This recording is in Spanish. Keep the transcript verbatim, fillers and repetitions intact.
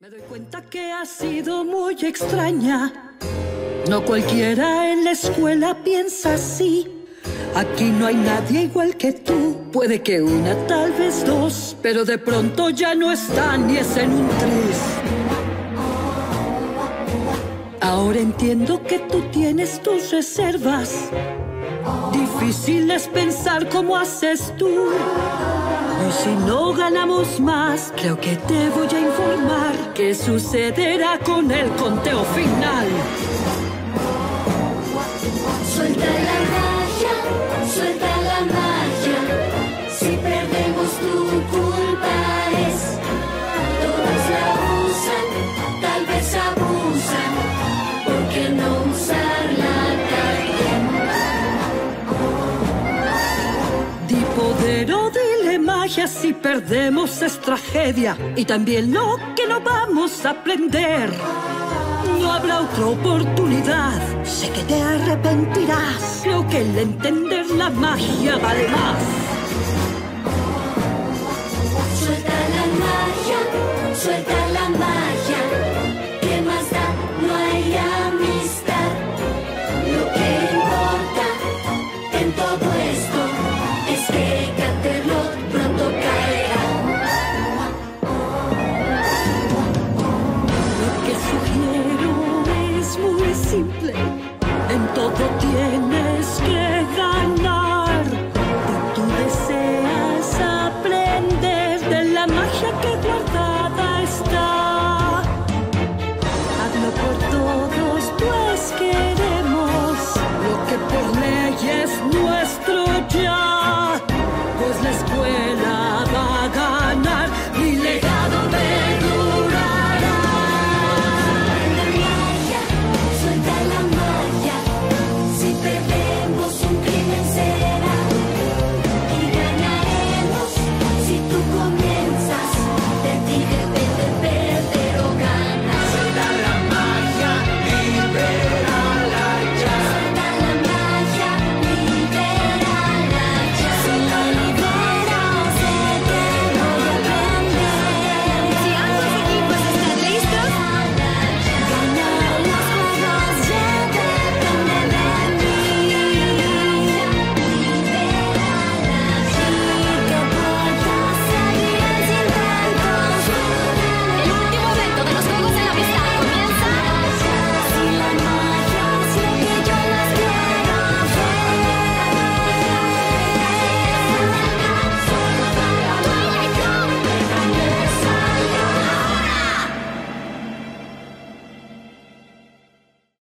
Me doy cuenta que ha sido muy extraña. No cualquiera en la escuela piensa así. Aquí no hay nadie igual que tú. Puede que una, tal vez dos, pero de pronto ya no está ni es en un tris. Ahora entiendo que tú tienes tus reservas. Difícil es pensar cómo haces tú. Y si no ganamos más, creo que te voy a informar qué sucederá con el conteo final. Suelta la magia, suelta la magia. Si perdemos, tu culpa es. Todos la usan, tal vez abusan. ¿Por qué no usarla también? Di poder o dile magia, si perdemos es tragedia. Y también lo que no vamos a aprender. No habrá otra oportunidad. Sé que te arrepentirás. Creo que el entender la magia vale más. Suelta la magia, suelta la magia. ¿Qué más da? No hay amistad. Lo que importa en todo esto es que Caterlot pronto caerá. Lo que sugiero es muy simple.